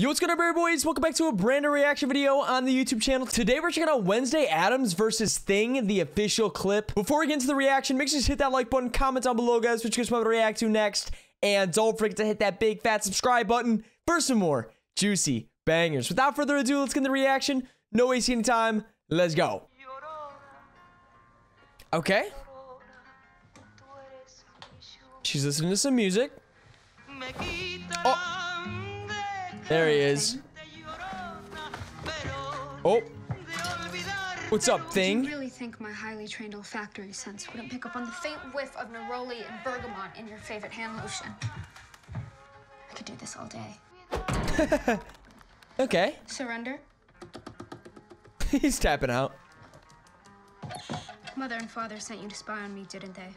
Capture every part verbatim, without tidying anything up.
Yo, what's good, everybody, boys? Welcome back to a brand new reaction video on the YouTube channel. Today, we're checking out Wednesday Addams versus Thing, the official clip. Before we get into the reaction, make sure you hit that like button, comment down below, guys, which you guys want to react to next, and don't forget to hit that big, fat subscribe button for some more juicy bangers. Without further ado, let's get into the reaction. No wasting time. Let's go. Okay. She's listening to some music. Oh. There he is. Oh. What's up, Thing? Do you really think my highly trained olfactory sense wouldn't pick up on the faint whiff of neroli and bergamot in your favorite hand lotion? I could do this all day. Okay. Surrender. He's tapping out. Mother and father sent you to spy on me, didn't they?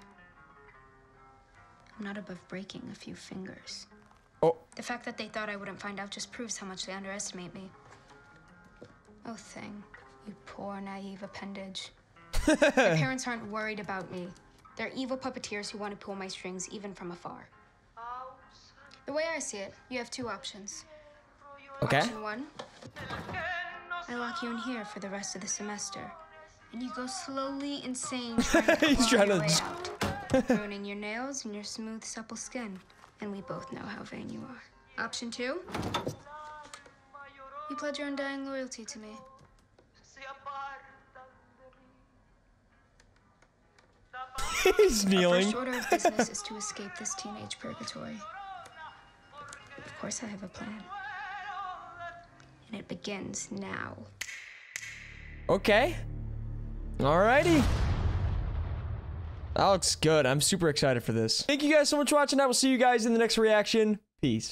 I'm not above breaking a few fingers. Oh. The fact that they thought I wouldn't find out just proves how much they underestimate me. Oh, Thing, you poor, naive appendage. My parents aren't worried about me. They're evil puppeteers who want to pull my strings even from afar. The way I see it, you have two options. Okay. Option one, I lock you in here for the rest of the semester, and you go slowly insane trying to He's trying your to way out, ruining your nails and your smooth, supple skin. And we both know how vain you are. Option two, you pledge your undying loyalty to me. He's kneeling. Our first order of business is to escape this teenage purgatory. Of course I have a plan. And it begins now. Okay. Alrighty. That looks good. I'm super excited for this. Thank you guys so much for watching. I will see you guys in the next reaction. Peace.